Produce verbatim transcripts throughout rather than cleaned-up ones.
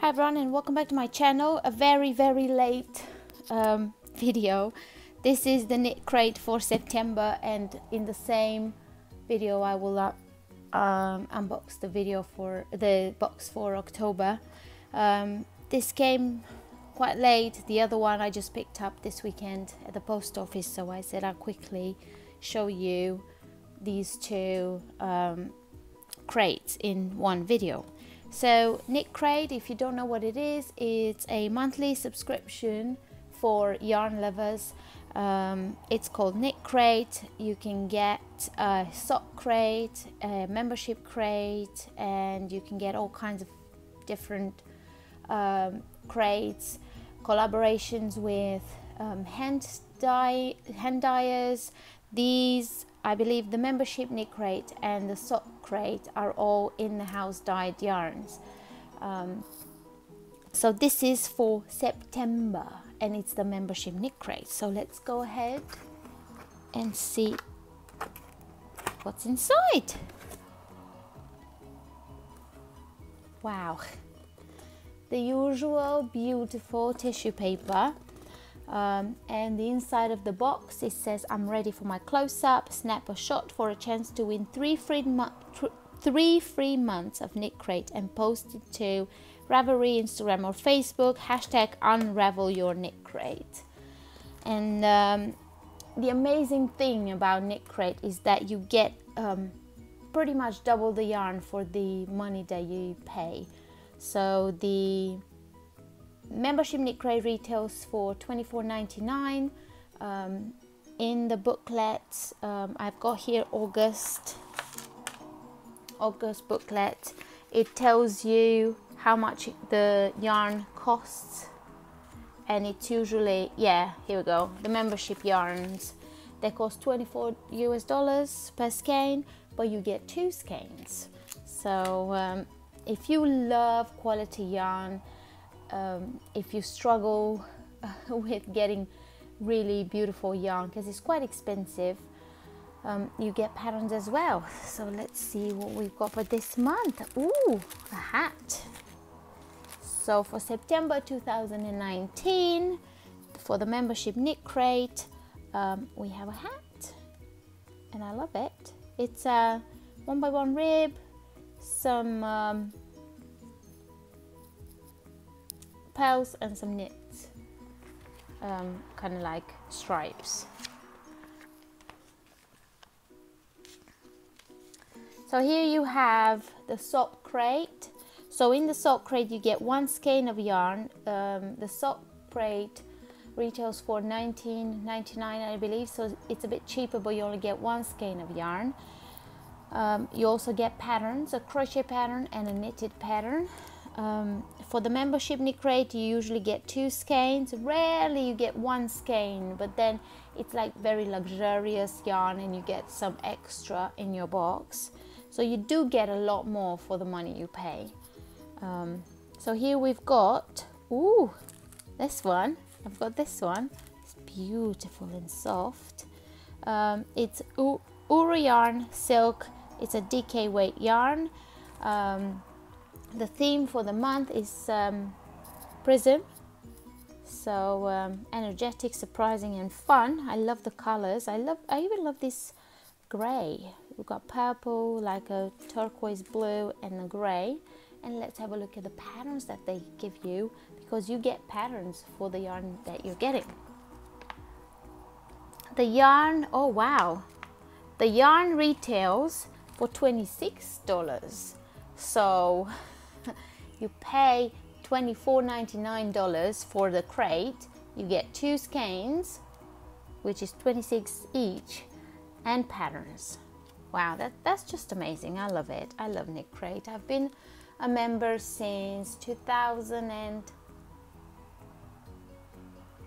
Hi everyone and welcome back to my channel. A very very late um, video. This is the knit crate for September, and in the same video I will uh, um, unbox the video for the box for October. Um, this came quite late. The other one I just picked up this weekend at the post office, so I said I'll quickly show you these two um, crates in one video. So KnitCrate, if you don't know what it is, it's a monthly subscription for yarn lovers. Um, it's called KnitCrate. You can get a sock crate, a membership crate, and you can get all kinds of different um, crates, collaborations with um, hand dye, hand dyers. These, I believe the membership knit crate and the sock crate are all in-house dyed yarns. Um, so this is for September and it's the membership knit crate. So let's go ahead and see what's inside. Wow, the usual beautiful tissue paper. Um, and the inside of the box, it says I'm ready for my close-up, snap a shot for a chance to win three free, three free months of KnitCrate and post it to Ravelry, Instagram or Facebook, hashtag unravel your KnitCrate. And um, the amazing thing about KnitCrate is that you get um, pretty much double the yarn for the money that you pay. So the membership KnitCrate retails for twenty-four ninety-nine. Um, in the booklet, um, I've got here August, August booklet. It tells you how much the yarn costs, and it's usually, yeah, here we go. The membership yarns, they cost twenty-four U S dollars per skein, but you get two skeins. So um, if you love quality yarn, Um, if you struggle with getting really beautiful yarn because it's quite expensive, um, you get patterns as well. So let's see what we've got for this month. Ooh, a hat. So for September two thousand nineteen, for the membership knit crate, um, we have a hat and I love it. It's a one by one rib, some um, pearls and some knits, um, kind of like stripes. So here you have the sock crate. So in the sock crate you get one skein of yarn. Um, the sock crate retails for nineteen ninety-nine, I believe, so it's a bit cheaper, but you only get one skein of yarn. Um, you also get patterns, a crochet pattern and a knitted pattern. Um, for the membership knit crate you usually get two skeins, rarely you get one skein, but then it's like very luxurious yarn and you get some extra in your box, so you do get a lot more for the money you pay. Um, so here we've got, ooh, this one, I've got this one, it's beautiful and soft. Um, it's Uru yarn silk, it's a D K weight yarn. Um, The theme for the month is um, Prism, so um, energetic, surprising and fun. I love the colors. I love, I even love this grey. We've got purple, like a turquoise blue and a grey. And let's have a look at the patterns that they give you, because you get patterns for the yarn that you're getting. The yarn, oh wow, the yarn retails for twenty-six dollars. So you pay twenty-four ninety-nine for the crate, you get two skeins, which is twenty-six each, and patterns. Wow, that, that's just amazing. I love it. I love KnitCrate. I've been a member since two thousand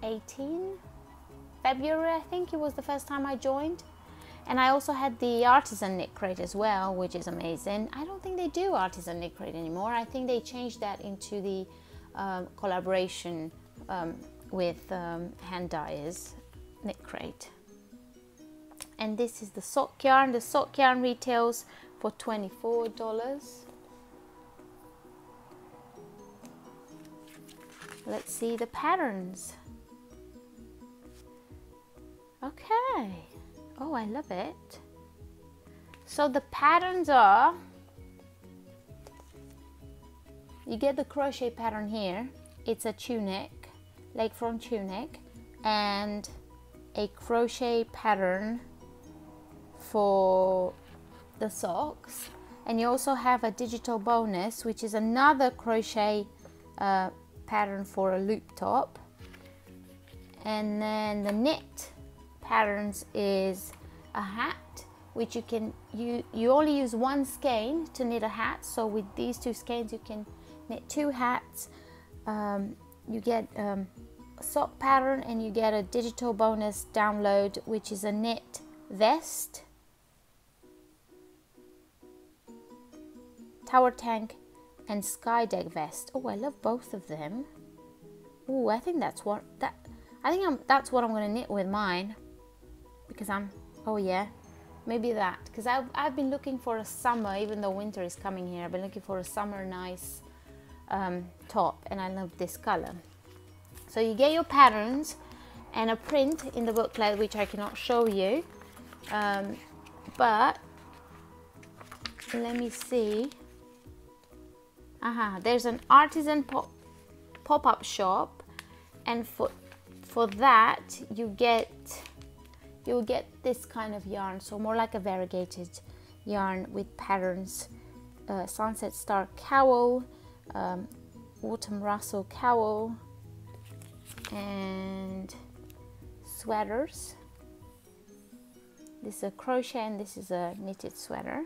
eighteen, February, I think it was the first time I joined. And I also had the artisan knit crate as well, which is amazing. I don't think they do artisan knit crate anymore. I think they changed that into the um, collaboration um, with um, hand dyers knit crate. And this is the sock yarn. The sock yarn retails for twenty-four dollars. Let's see the patterns. Okay. Oh, I love it. So the patterns are, you get the crochet pattern here. It's a tunic, lakefront tunic, and a crochet pattern for the socks. And you also have a digital bonus, which is another crochet uh, pattern for a loop top. And then the knit patterns is a hat, which you can you you only use one skein to knit a hat. So with these two skeins you can knit two hats. Um, you get um, a sock pattern, and you get a digital bonus download, which is a knit vest, tower tank, and sky deck vest. Oh, I love both of them. Oh, I think that's what that I think I'm that's what I'm gonna knit with mine, because I'm oh yeah maybe that because I've, I've been looking for a summer, even though winter is coming here. I've been looking for a summer nice um, top, and I love this color. So you get your patterns and a print in the booklet, which I cannot show you, um, but let me see. Aha, uh-huh. There's an artisan pop, pop-up shop, and for for that you get you'll get this kind of yarn, so more like a variegated yarn with patterns. Uh, sunset star cowl, um, autumn rustle cowl, and sweaters. This is a crochet and this is a knitted sweater.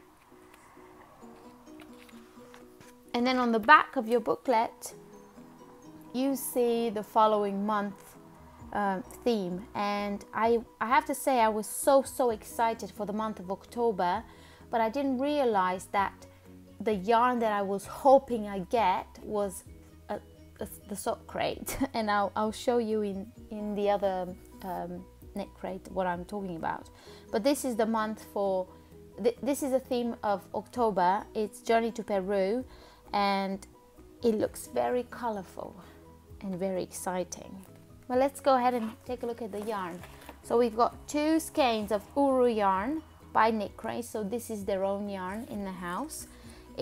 And then on the back of your booklet you see the following month Uh, theme, and I, I have to say I was so so excited for the month of October, but I didn't realize that the yarn that I was hoping I get was a, a, the sock crate, and I'll, I'll show you in, in the other um, knit crate what I'm talking about. But this is the month for, th this is the theme of October. It's Journey to Peru, and it looks very colorful and very exciting. Well, let's go ahead and take a look at the yarn. So we've got two skeins of Uru yarn by KnitCrate. So this is their own yarn in the house.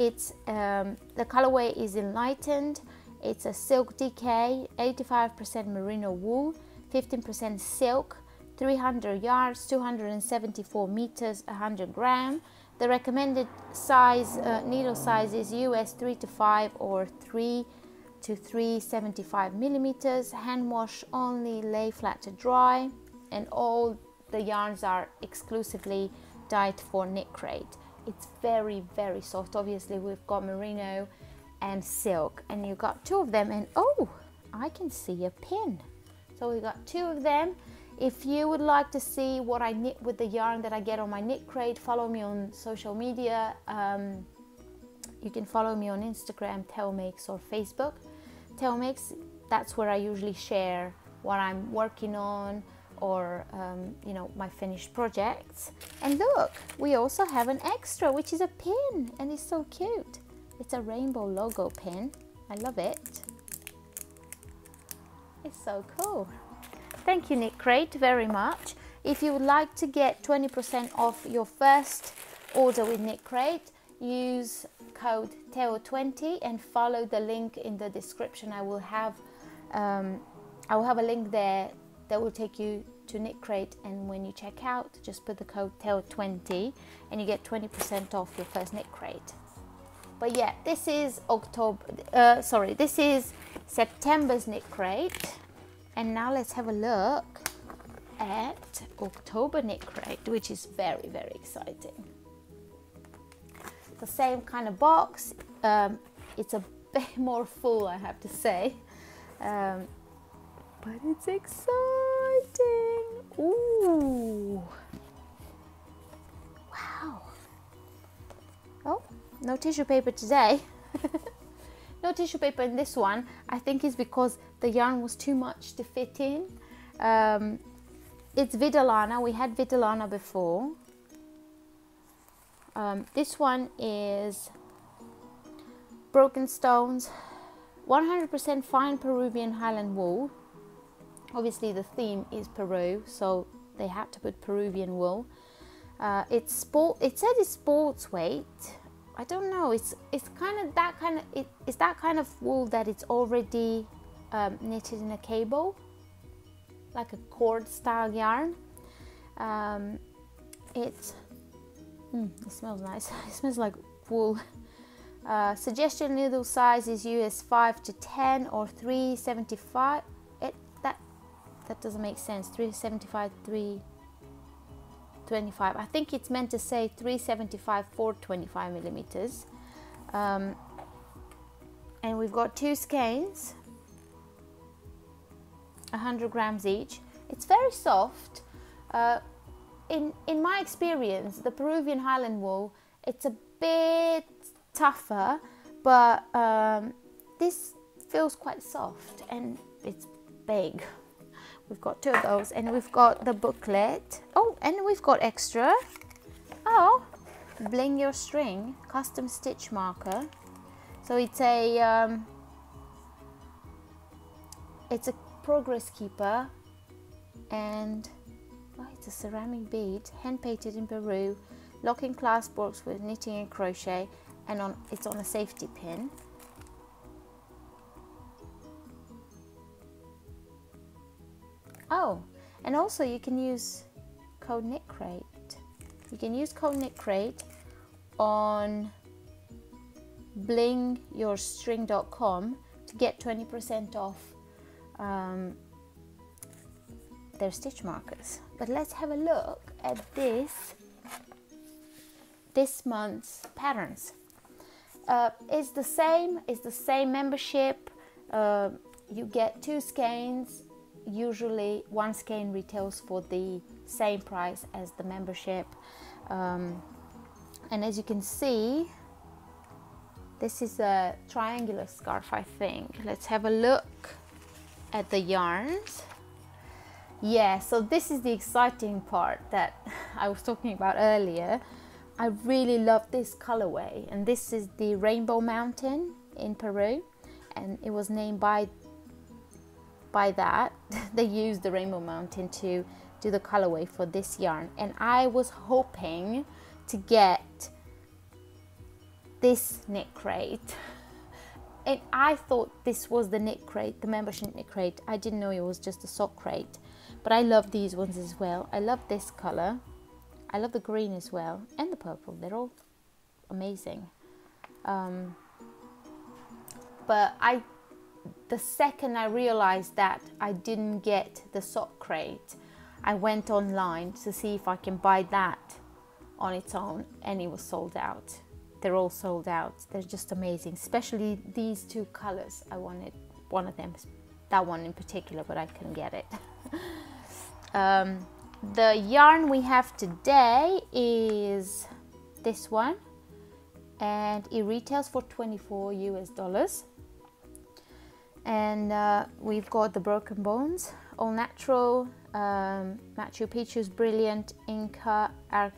It's um, the colorway is Enlightened. It's a silk D K, eighty-five percent merino wool, fifteen percent silk, three hundred yards, two hundred seventy-four meters, one hundred gram. The recommended size, uh, needle size is U S three to five or three to three seventy-five millimeters, hand wash only, lay flat to dry, and all the yarns are exclusively dyed for KnitCrate. It's very very soft. Obviously we've got merino and silk, and you've got two of them, and oh, I can see a pin. So we've got two of them. If you would like to see what I knit with the yarn that I get on my KnitCrate, follow me on social media. um, You can follow me on Instagram, TeoMakes, or Facebook, TeoMakes. That's where I usually share what I'm working on, or um, you know, my finished projects. And look, we also have an extra, which is a pin, and it's so cute. It's a rainbow logo pin. I love it. It's so cool. Thank you, KnitCrate, very much. If you would like to get twenty percent off your first order with KnitCrate, use code Teo twenty and follow the link in the description. I will have um, I will have a link there that will take you to KnitCrate, and when you check out just put the code Teo twenty and you get twenty percent off your first KnitCrate. But yeah, this is October uh, sorry this is September's KnitCrate, and now let's have a look at October KnitCrate, which is very very exciting. The same kind of box. Um, it's a bit more full, I have to say, um, but it's exciting. Ooh! Wow! Oh, no tissue paper today. No tissue paper in this one. I think it's because the yarn was too much to fit in. Um, it's Vidalana. We had Vidalana before. Um, this one is Broken Stones, one hundred percent fine Peruvian Highland wool. Obviously the theme is Peru, so they had to put Peruvian wool. Uh, it's sport, it said it's sports weight. I don't know, it's it's kind of that kind of, it, it's that kind of wool that it's already um, knitted in a cable, like a cord style yarn. Um, it's, mm, it smells nice, it smells like wool. Uh, suggestion needle size is U S five to ten or three seventy-five, it, that, that doesn't make sense, three seventy-five, three twenty-five, I think it's meant to say three seventy-five, four twenty-five millimeters. Um, and we've got two skeins, one hundred grams each. It's very soft. Uh, in, in my experience, the Peruvian Highland wool, it's a bit tougher, but um, this feels quite soft and it's big. We've got two of those, and we've got the booklet. Oh, and we've got extra. Oh, bling your string, custom stitch marker. So it's a um, it's a progress keeper, and oh, it's a ceramic bead, hand painted in Peru. Locking clasp works with knitting and crochet, and on it's on a safety pin. Oh, and also you can use code KnitCrate. You can use code KnitCrate on bling your string dot com to get twenty percent off um, their stitch markers. But let's have a look at this this month's patterns. Uh, it's the same. It's the same membership. Uh, you get two skeins. Usually one skein retails for the same price as the membership, um, and as you can see, this is a triangular scarf, I think. Let's have a look at the yarns. Yeah, so this is the exciting part that I was talking about earlier. I really love this colorway, and this is the Rainbow Mountain in Peru, and it was named by By that, they used the Rainbow Mountain to do the colorway for this yarn, and I was hoping to get this KnitCrate, and I thought this was the KnitCrate, the membership KnitCrate. I didn't know it was just a sock crate, but I love these ones as well. I love this color, I love the green as well, and the purple. They're all amazing. Um, but I. The second I realized that I didn't get the sock crate, I went online to see if I can buy that on its own, and it was sold out. They're all sold out. They're just amazing, especially these two colors. I wanted one of them, that one in particular, but I couldn't get it. um, the yarn we have today is this one, and it retails for twenty-four US dollars. And uh, we've got the Broken Bones, all natural, um, Machu Picchu's brilliant Inca ar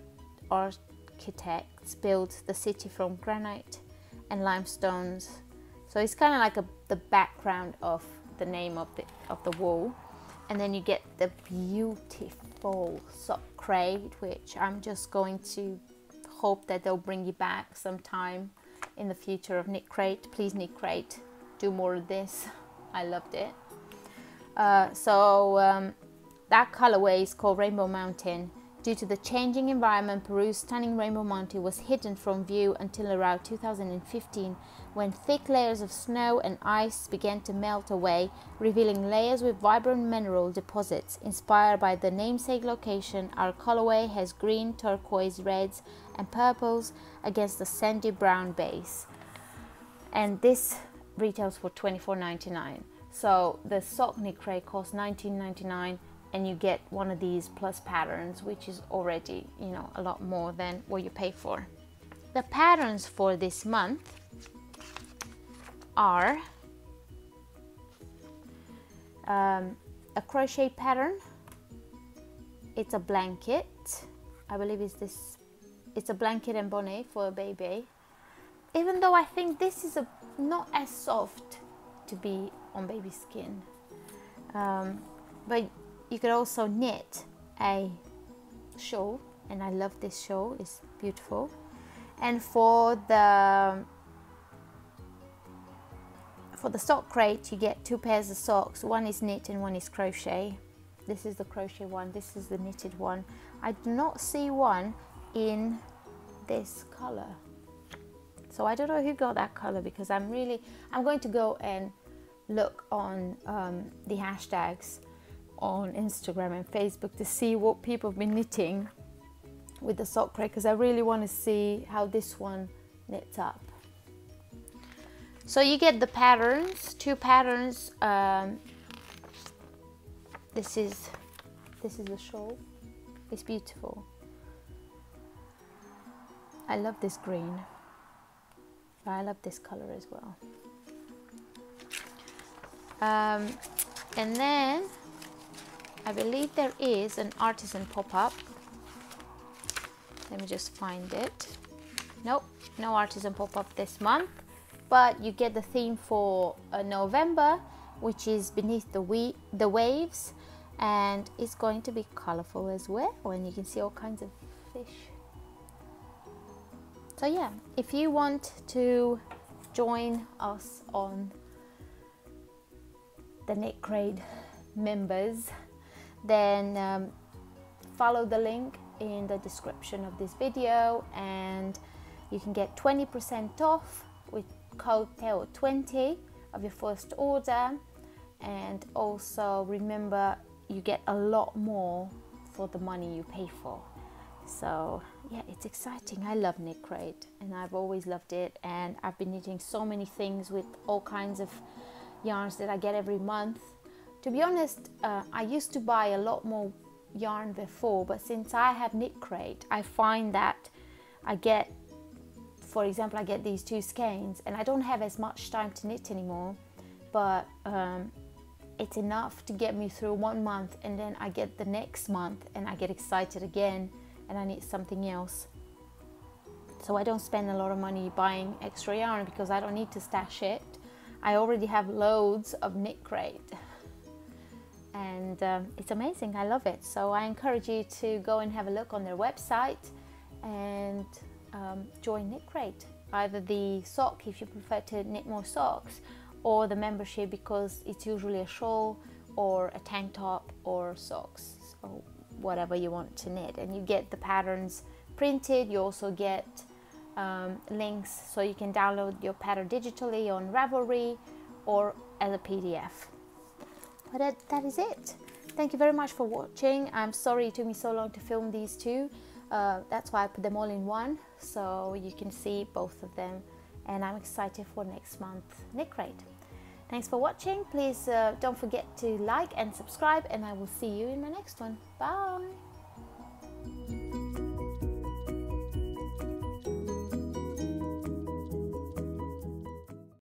architects built the city from granite and limestones. So it's kind of like a, the background of the name of the, of the wool. And then you get the beautiful sock crate, which I'm just going to hope that they'll bring you back sometime in the future of KnitCrate. Please, KnitCrate, do more of this. I loved it. Uh, so um, that colorway is called Rainbow Mountain. Due to the changing environment, Peru's stunning Rainbow Mountain was hidden from view until around two thousand fifteen, when thick layers of snow and ice began to melt away, revealing layers with vibrant mineral deposits. Inspired by the namesake location, our colorway has green, turquoise, reds and purples against a sandy brown base. And this retails for twenty-four ninety-nine. So the sock KnitCrate costs nineteen ninety-nine, and you get one of these plus patterns, which is already, you know, a lot more than what you pay for. The patterns for this month are um, a crochet pattern. It's a blanket. I believe it's this. It's a blanket and bonnet for a baby. Even though I think this is a not as soft to be on baby skin. Um, but you could also knit a shawl, and I love this shawl, it's beautiful. And for the for the sock crate, you get two pairs of socks, one is knit and one is crochet. This is the crochet one, this is the knitted one. I do not see one in this color, so I don't know who got that color, because I'm really I'm going to go and look on um, the hashtags on Instagram and Facebook to see what people have been knitting with the sock crate, because I really want to see how this one knits up. So you get the patterns, two patterns. Um, this is this is the shawl, it's beautiful. I love this green, but I love this color as well. Um, and then I believe there is an artisan pop-up. Let me just find it. Nope, no artisan pop-up this month, but you get the theme for uh, November, which is beneath the, we the waves, and it's going to be colorful as well, and you can see all kinds of fish. So yeah, if you want to join us on the KnitCrate members, then um, follow the link in the description of this video, and you can get twenty percent off with code Teo twenty of your first order. And also remember, you get a lot more for the money you pay for. So yeah, it's exciting. I love KnitCrate, and I've always loved it, and I've been knitting so many things with all kinds of yarns that I get every month. To be honest, uh, I used to buy a lot more yarn before, but since I have KnitCrate, I find that I get, for example, I get these two skeins, and I don't have as much time to knit anymore, but um, it's enough to get me through one month, and then I get the next month and I get excited again and I need something else. So I don't spend a lot of money buying extra yarn because I don't need to stash it. I already have loads of KnitCrate, and um, it's amazing, I love it. So I encourage you to go and have a look on their website and um, join KnitCrate, either the sock if you prefer to knit more socks, or the membership because it's usually a shawl or a tank top or socks, so whatever you want to knit. And you get the patterns printed, you also get um, links so you can download your pattern digitally on Ravelry or as a P D F. But that, that is it. Thank you very much for watching. I'm sorry it took me so long to film these two, uh, that's why I put them all in one so you can see both of them, and I'm excited for next month's KnitCrate. Thanks for watching. Please uh, don't forget to like and subscribe, and I will see you in my next one. Bye!